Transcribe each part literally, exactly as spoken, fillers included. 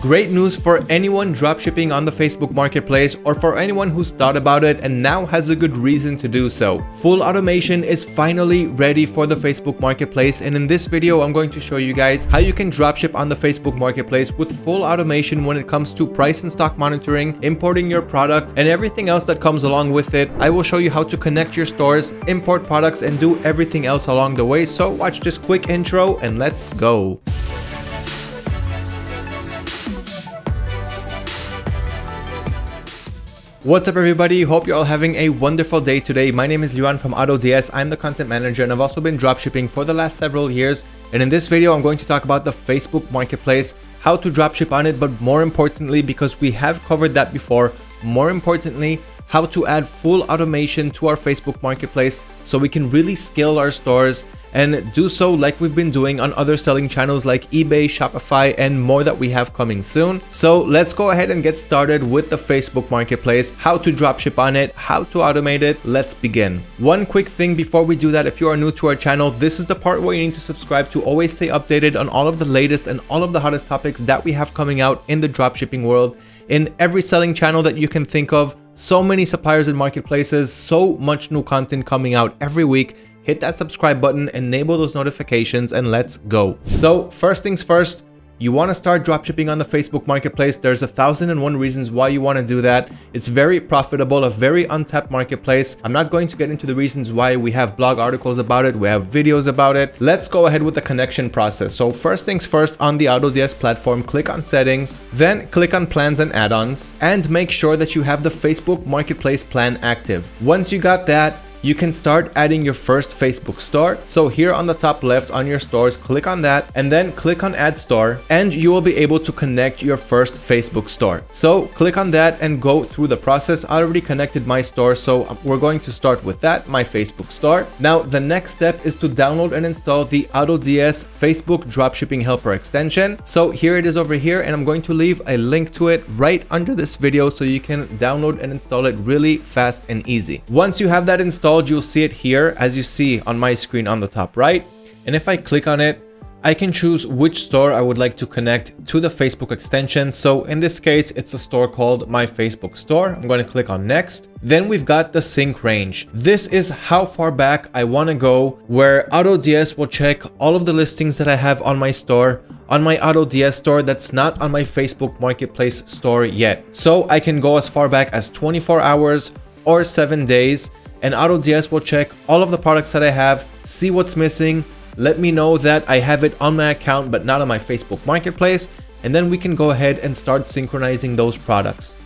Great news for anyone dropshipping on the Facebook Marketplace, or for anyone who's thought about it and now has a good reason to do so. Full automation is finally ready for the Facebook Marketplace, and in this video I'm going to show you guys how you can dropship on the Facebook Marketplace with full automation when it comes to price and stock monitoring, importing your product, and everything else that comes along with it. I will show you how to connect your stores, import products, and do everything else along the way. So watch this quick intro and let's go. What's up everybody, hope you're all having a wonderful day today. My name is Liran from AutoDS. I'm the content manager and I've also been dropshipping for the last several years. And in this video, I'm going to talk about the Facebook Marketplace, how to dropship on it, but more importantly, because we have covered that before, more importantly, how to add full automation to our Facebook Marketplace so we can really scale our stores and do so like we've been doing on other selling channels like eBay, Shopify, and more that we have coming soon. So let's go ahead and get started with the Facebook Marketplace, how to dropship on it, how to automate it. Let's begin. One quick thing before we do that, if you are new to our channel, this is the part where you need to subscribe to always stay updated on all of the latest and all of the hottest topics that we have coming out in the dropshipping world, in every selling channel that you can think of. So many suppliers and marketplaces, so much new content coming out every week. Hit that subscribe button, enable those notifications, and let's go. So first things first, you want to start dropshipping on the Facebook Marketplace. There's a thousand and one reasons why you want to do that. It's very profitable, a very untapped marketplace. I'm not going to get into the reasons why. We have blog articles about it, we have videos about it. Let's go ahead with the connection process. So first things first, on the AutoDS platform, click on settings, then click on plans and add-ons, and make sure that you have the Facebook Marketplace plan active. Once you got that, you can start adding your first Facebook store. So here on the top left on your stores, click on that and then click on add store, and you will be able to connect your first Facebook store. So click on that and go through the process. I already connected my store, so we're going to start with that, my Facebook store. Now the next step is to download and install the AutoDS Facebook Dropshipping Helper extension. So here it is over here, and I'm going to leave a link to it right under this video so you can download and install it really fast and easy. Once you have that installed, you'll see it here as you see on my screen on the top right, and if I click on it, I can choose which store I would like to connect to the Facebook extension. So in this case, it's a store called My Facebook Store. I'm going to click on next. Then we've got the sync range. This is how far back I want to go, where AutoDS will check all of the listings that I have on my store, on my AutoDS store that's not on my Facebook Marketplace store yet. So I can go as far back as twenty-four hours or seven days. And AutoDS will check all of the products that I have, see what's missing, let me know that I have it on my account but not on my Facebook Marketplace, and then we can go ahead and start synchronizing those products.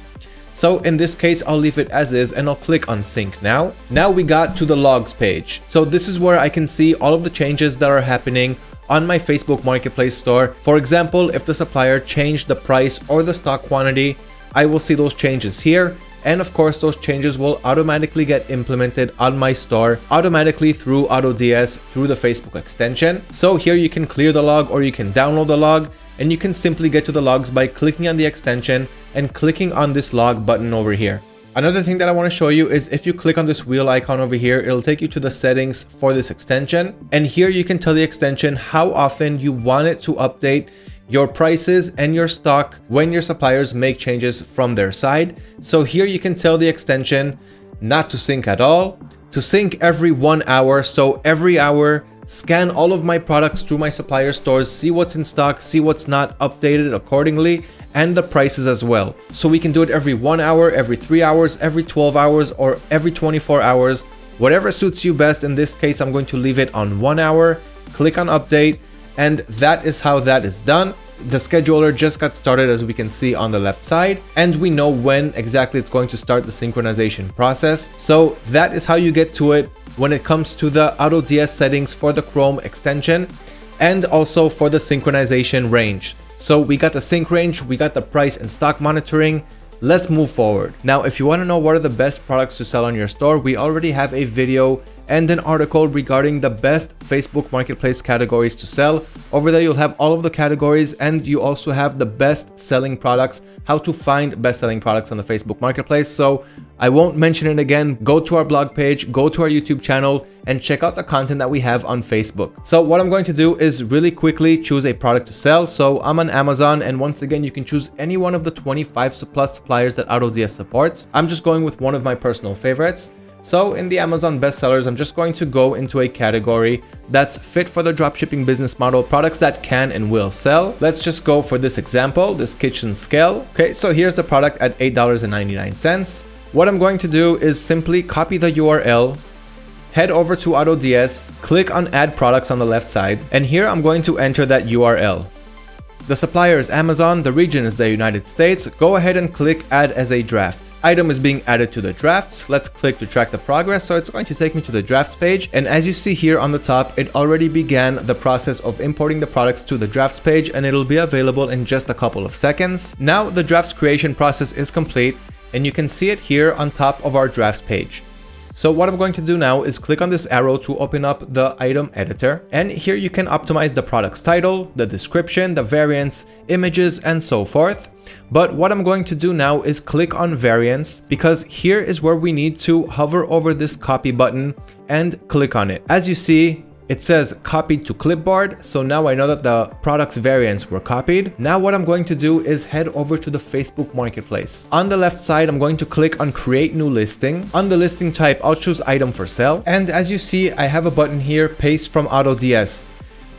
So in this case, I'll leave it as is and I'll click on sync now. Now we got to the logs page. So this is where I can see all of the changes that are happening on my Facebook Marketplace store. For example, if the supplier changed the price or the stock quantity, I will see those changes here. And of course, those changes will automatically get implemented on my store, automatically through AutoDS, through the Facebook extension. So here you can clear the log or you can download the log, and you can simply get to the logs by clicking on the extension and clicking on this log button over here. Another thing that I want to show you is if you click on this wheel icon over here, it'll take you to the settings for this extension. And here you can tell the extension how often you want it to update your prices and your stock when your suppliers make changes from their side. So here you can tell the extension not to sync at all, to sync every one hour. So every hour, scan all of my products through my supplier stores, see what's in stock, see what's not, updated accordingly, and the prices as well. So we can do it every one hour, every three hours, every twelve hours, or every twenty-four hours, whatever suits you best. In this case, I'm going to leave it on one hour, click on update, and that is how that is done. The scheduler just got started, as we can see on the left side, and we know when exactly it's going to start the synchronization process. So that is how you get to it when it comes to the AutoDS settings for the Chrome extension and also for the synchronization range. So we got the sync range, we got the price and stock monitoring. Let's move forward. Now, if you want to know what are the best products to sell on your store, we already have a video and an article regarding the best Facebook Marketplace categories to sell. Over there, you'll have all of the categories, and you also have the best selling products, how to find best selling products on the Facebook Marketplace. So I won't mention it again. Go to our blog page, go to our YouTube channel, and check out the content that we have on Facebook. So what I'm going to do is really quickly choose a product to sell. So I'm on Amazon, and once again, you can choose any one of the twenty-five plus suppliers that AutoDS supports. I'm just going with one of my personal favorites. So in the Amazon bestsellers, I'm just going to go into a category that's fit for the dropshipping business model, products that can and will sell. Let's just go for this example, this kitchen scale. Okay, so here's the product at eight dollars and ninety-nine cents. What I'm going to do is simply copy the U R L, head over to AutoDS, click on Add Products on the left side, and here I'm going to enter that U R L. The supplier is Amazon, the region is the United States. Go ahead and click Add as a Draft. Item is being added to the drafts. Let's click to track the progress. So it's going to take me to the drafts page. And as you see here on the top, it already began the process of importing the products to the drafts page, and it'll be available in just a couple of seconds. Now the drafts creation process is complete, and you can see it here on top of our drafts page. So what I'm going to do now is click on this arrow to open up the item editor. And here you can optimize the product's title, the description, the variants, images, and so forth. But what I'm going to do now is click on variants, because here is where we need to hover over this copy button and click on it. As you see, it says copied to clipboard. So now I know that the product's variants were copied. Now what I'm going to do is head over to the Facebook Marketplace. On the left side, I'm going to click on create new listing. On the listing type, I'll choose item for sale. And as you see, I have a button here, paste from AutoDS.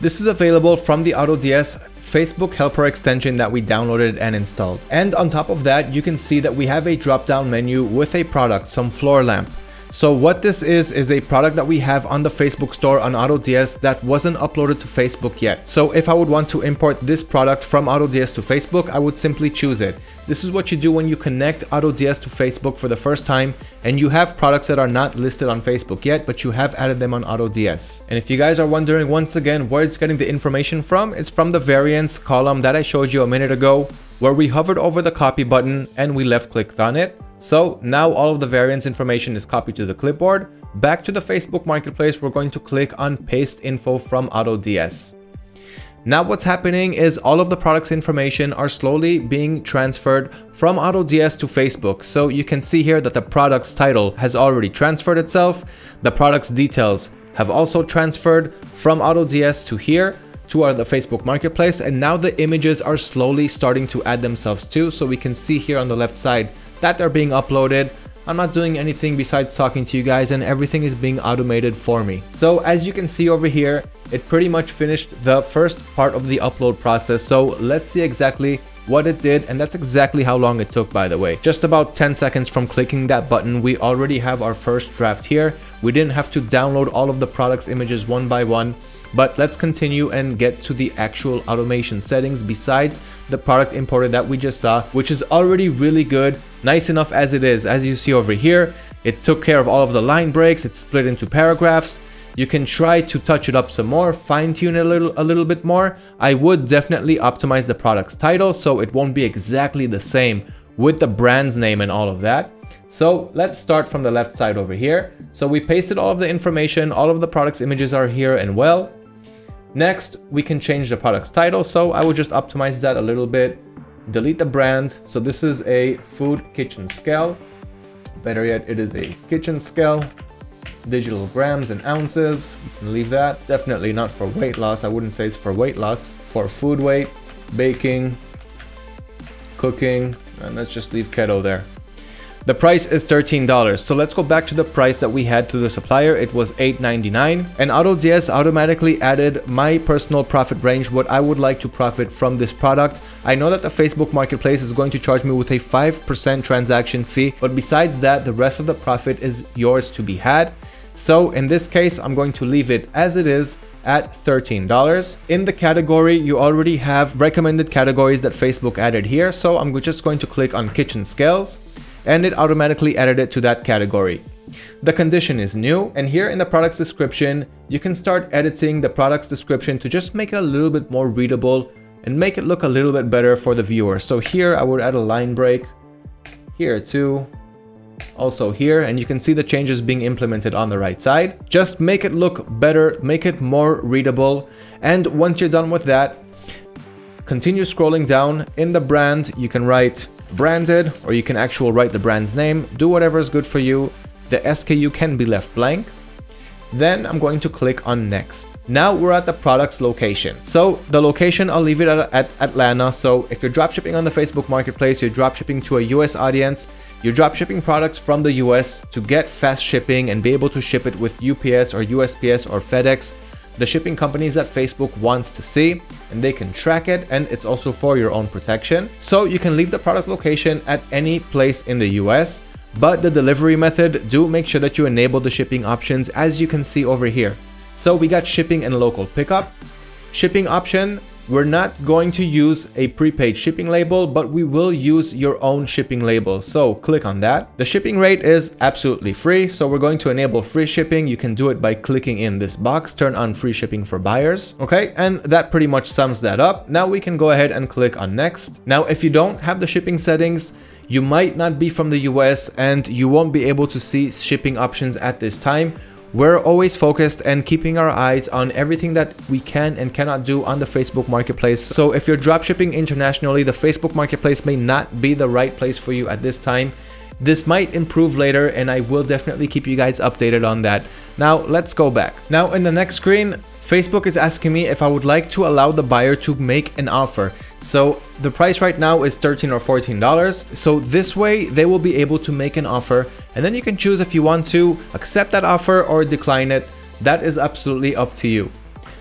This is available from the AutoDS Facebook helper extension that we downloaded and installed. And on top of that, you can see that we have a drop-down menu with a product, some floor lamp. So what this is, is a product that we have on the Facebook store on AutoDS that wasn't uploaded to Facebook yet. So if I would want to import this product from AutoDS to Facebook, I would simply choose it. This is what you do when you connect AutoDS to Facebook for the first time and you have products that are not listed on Facebook yet, but you have added them on AutoDS. And if you guys are wondering once again where it's getting the information from, it's from the variants column that I showed you a minute ago, where we hovered over the copy button and we left clicked on it. So now all of the variance information is copied to the clipboard. Back to the Facebook Marketplace, we're going to click on paste info from AutoDS. Now what's happening is all of the products information are slowly being transferred from AutoDS to Facebook. So you can see here that the product's title has already transferred itself. The product's details have also transferred from AutoDS to here, to our the Facebook Marketplace. And now the images are slowly starting to add themselves too. So we can see here on the left side that are being uploaded. I'm not doing anything besides talking to you guys, and everything is being automated for me. So as you can see over here, it pretty much finished the first part of the upload process. So let's see exactly what it did, and that's exactly how long it took, by the way. Just about ten seconds from clicking that button, we already have our first draft here. We didn't have to download all of the products images one by one. But let's continue and get to the actual automation settings besides the product importer that we just saw, which is already really good, nice enough as it is. As you see over here, it took care of all of the line breaks, it's split into paragraphs. You can try to touch it up some more, fine tune it a little, a little bit more. I would definitely optimize the product's title so it won't be exactly the same with the brand's name and all of that. So let's start from the left side over here. So we pasted all of the information, all of the product's images are here and well. Next, we can change the product's title. So I will just optimize that a little bit, delete the brand. So this is a food kitchen scale. Better yet, it is a kitchen scale, digital grams and ounces. We can leave that. Definitely not for weight loss. I wouldn't say it's for weight loss, for food weight, baking, cooking, and let's just leave keto there. The price is thirteen dollars. So let's go back to the price that we had to the supplier. It was eight ninety-nine, and AutoDS automatically added my personal profit range, what I would like to profit from this product. I know that the Facebook Marketplace is going to charge me with a five percent transaction fee, but besides that, the rest of the profit is yours to be had. So in this case, I'm going to leave it as it is at thirteen dollars. In the category, you already have recommended categories that Facebook added here. So I'm just going to click on kitchen scales, and it automatically added it to that category. The condition is new, and here in the product's description, you can start editing the product's description to just make it a little bit more readable and make it look a little bit better for the viewer. So here I would add a line break, here too, also here, and you can see the changes being implemented on the right side. Just make it look better, make it more readable. And once you're done with that, continue scrolling down. In the brand, you can write branded, or you can actually write the brand's name. Do whatever is good for you. The S K U can be left blank. Then I'm going to click on next. Now we're at the product's location. So the location, I'll leave it at, at Atlanta. So if you're dropshipping on the Facebook Marketplace, you're dropshipping to a U S audience, you're dropshipping products from the U S to get fast shipping and be able to ship it with U P S or U S P S or FedEx, the shipping companies that Facebook wants to see, and they can track it, and it's also for your own protection. So you can leave the product location at any place in the U S, but the delivery method, do make sure that you enable the shipping options, as you can see over here. So we got shipping and local pickup. Shipping option, we're not going to use a prepaid shipping label, but we will use your own shipping label. So click on that. The shipping rate is absolutely free. So we're going to enable free shipping. You can do it by clicking in this box, turn on free shipping for buyers. Okay, and that pretty much sums that up. Now we can go ahead and click on next. Now, if you don't have the shipping settings, you might not be from the U S and you won't be able to see shipping options at this time. We're always focused and keeping our eyes on everything that we can and cannot do on the Facebook Marketplace. So if you're dropshipping internationally, the Facebook Marketplace may not be the right place for you at this time. This might improve later, and I will definitely keep you guys updated on that. Now let's go back. Now in the next screen, Facebook is asking me if I would like to allow the buyer to make an offer. So the price right now is thirteen or fourteen dollars. So this way they will be able to make an offer, and then you can choose if you want to accept that offer or decline it. That is absolutely up to you.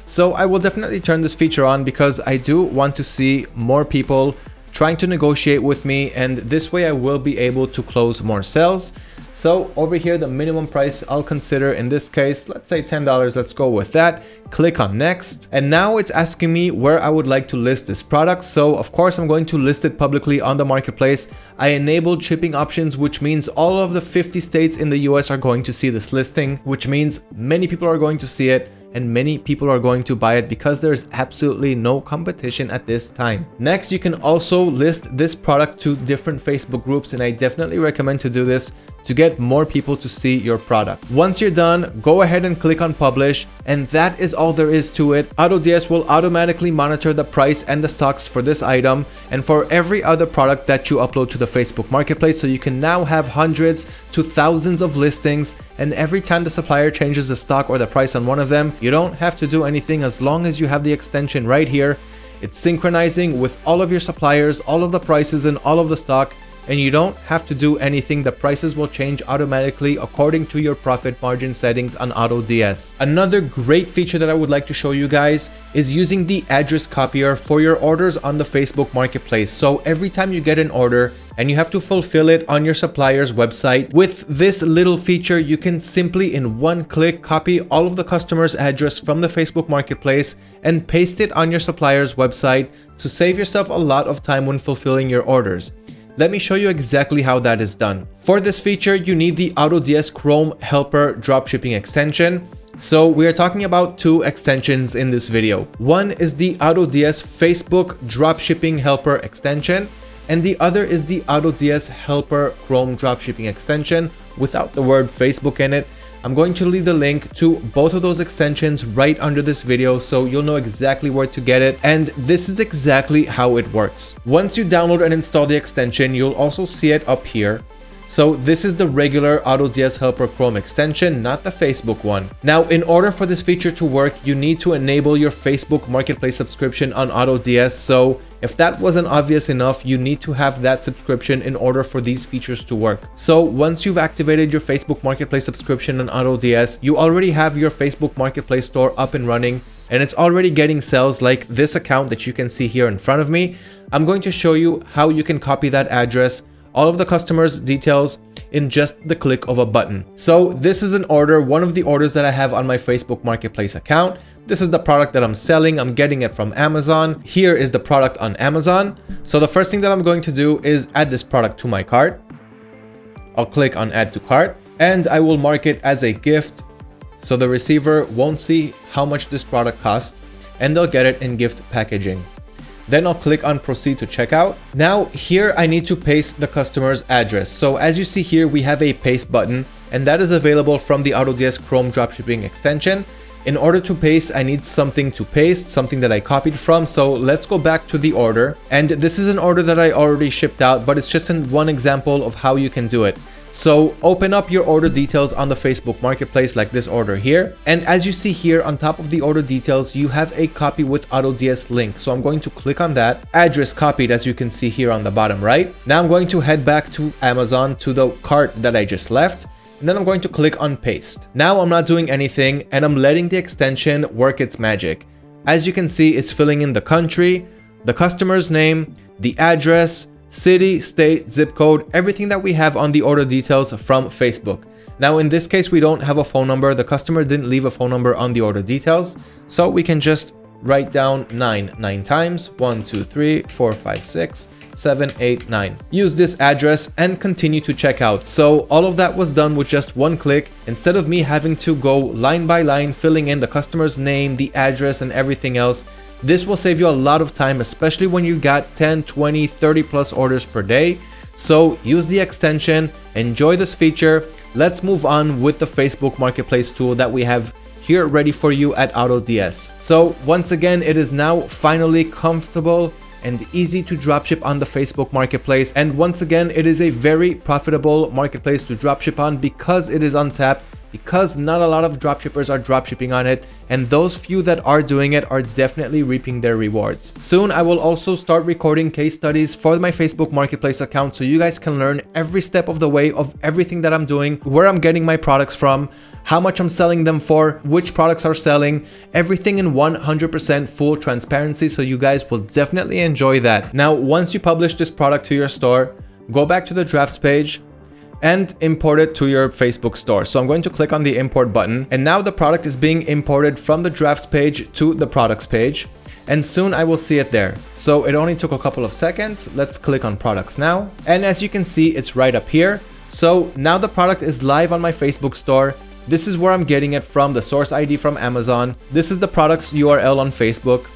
So I will definitely turn this feature on because I do want to see more people trying to negotiate with me, and this way I will be able to close more sales. So over here, the minimum price I'll consider in this case, let's say ten dollars, let's go with that. Click on next. And now it's asking me where I would like to list this product. So of course, I'm going to list it publicly on the marketplace. I enabled shipping options, which means all of the fifty states in the U S are going to see this listing, which means many people are going to see it and many people are going to buy it because there's absolutely no competition at this time. Next, you can also list this product to different Facebook groups, and I definitely recommend to do this to get more people to see your product. Once you're done, go ahead and click on publish, and that is all there is to it. AutoDS will automatically monitor the price and the stocks for this item and for every other product that you upload to the Facebook Marketplace, so you can now have hundreds to thousands of listings, and every time the supplier changes the stock or the price on one of them, you don't have to do anything as long as you have the extension right here. It's synchronizing with all of your suppliers, all of the prices, and all of the stock, and you don't have to do anything. The prices will change automatically according to your profit margin settings on AutoDS. Another great feature that I would like to show you guys is using the address copier for your orders on the Facebook Marketplace. So every time you get an order and you have to fulfill it on your supplier's website, with this little feature, you can simply in one click copy all of the customer's address from the Facebook Marketplace and paste it on your supplier's website to save yourself a lot of time when fulfilling your orders. Let me show you exactly how that is done. For this feature, you need the AutoDS Chrome Helper dropshipping extension. So we are talking about two extensions in this video. One is the AutoDS Facebook dropshipping helper extension, and the other is the AutoDS Helper Chrome Dropshipping extension without the word Facebook in it. I'm going to leave the link to both of those extensions right under this video, so you'll know exactly where to get it. And this is exactly how it works. Once you download and install the extension, you'll also see it up here. So this is the regular AutoDS Helper Chrome extension, not the Facebook one. Now, in order for this feature to work, you need to enable your Facebook Marketplace subscription on AutoDS. So if that wasn't obvious enough, you need to have that subscription in order for these features to work. So once you've activated your Facebook Marketplace subscription on AutoDS, you already have your Facebook Marketplace store up and running, and it's already getting sales like this account that you can see here in front of me. I'm going to show you how you can copy that address, all of the customers' details, in just the click of a button. So this is an order, one of the orders that I have on my Facebook Marketplace account. This is the product that I'm selling. I'm getting it from Amazon. Here is the product on Amazon. So the first thing that I'm going to do is add this product to my cart. I'll click on add to cart, and I will mark it as a gift, so the receiver won't see how much this product costs, and they'll get it in gift packaging. Then I'll click on proceed to checkout. Now here I need to paste the customer's address. So as you see here, we have a paste button, and that is available from the AutoDS Chrome dropshipping extension. In order to paste, I need something to paste, something that I copied from. So let's go back to the order. And this is an order that I already shipped out, but it's just in one example of how you can do it. So open up your order details on the Facebook Marketplace like this order here. And as you see here on top of the order details, you have a copy with AutoDS link. So I'm going to click on that. Address copied, as you can see here on the bottom right. Now I'm going to head back to Amazon to the cart that I just left. And then I'm going to click on paste. Now I'm not doing anything and I'm letting the extension work its magic. As you can see, it's filling in the country, the customer's name, the address, city, state, zip code, everything that we have on the order details from Facebook. Now in this case, we don't have a phone number. The customer didn't leave a phone number on the order details. So we can just write down nine, nine times, one, two, three, four, five, six, seven, eight, nine. Use this address and continue to checkout. So all of that was done with just one click, instead of me having to go line by line, filling in the customer's name, the address, and everything else. This will save you a lot of time, especially when you got ten, twenty, thirty plus orders per day. So use the extension, enjoy this feature. Let's move on with the Facebook Marketplace tool that we have here ready for you at AutoDS. So once again, it is now finally comfortable and easy to dropship on the Facebook Marketplace. And once again, it is a very profitable marketplace to dropship on because it is untapped, because not a lot of dropshippers are dropshipping on it, and those few that are doing it are definitely reaping their rewards. Soon, I will also start recording case studies for my Facebook Marketplace account so you guys can learn every step of the way of everything that I'm doing, where I'm getting my products from, how much I'm selling them for, which products are selling, everything in one hundred percent full transparency, so you guys will definitely enjoy that. Now, once you publish this product to your store, go back to the drafts page, and import it to your Facebook store. So I'm going to click on the import button, and now the product is being imported from the drafts page to the products page, and soon I will see it there. So it only took a couple of seconds. Let's click on products now, and as you can see, it's right up here. So now the product is live on my Facebook store. This is where I'm getting it from, the source I D from Amazon. This is the product's U R L on Facebook,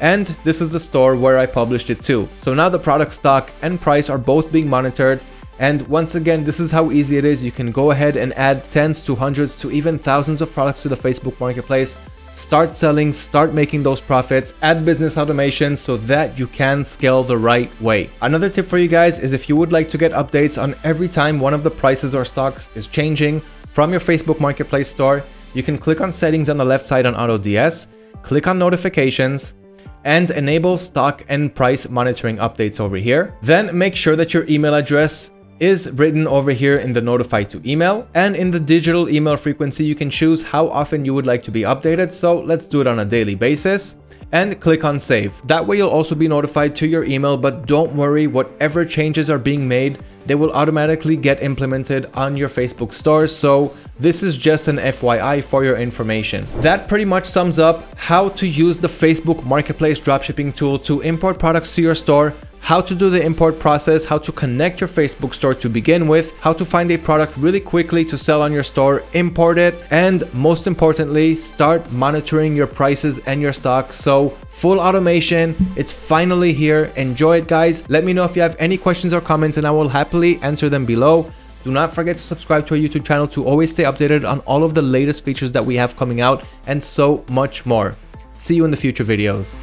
and this is the store where I published it to. So now the product stock and price are both being monitored. And once again, this is how easy it is. You can go ahead and add tens to hundreds to even thousands of products to the Facebook Marketplace. Start selling, start making those profits, add business automation so that you can scale the right way. Another tip for you guys is if you would like to get updates on every time one of the prices or stocks is changing from your Facebook Marketplace store, you can click on settings on the left side on AutoDS, click on notifications, and enable stock and price monitoring updates over here. Then make sure that your email address is written over here in the notify to email, and in the digital email frequency you can choose how often you would like to be updated. So let's do it on a daily basis and click on save. That way you'll also be notified to your email, but don't worry, whatever changes are being made, they will automatically get implemented on your Facebook store. So this is just an F Y I for your information. That pretty much sums up how to use the Facebook Marketplace dropshipping tool to import products to your store, how to do the import process, how to connect your Facebook store to begin with, how to find a product really quickly to sell on your store, import it, and most importantly, start monitoring your prices and your stock. So full automation, it's finally here. Enjoy it, guys. Let me know if you have any questions or comments, and I will happily answer them below. Do not forget to subscribe to our YouTube channel to always stay updated on all of the latest features that we have coming out and so much more. See you in the future videos.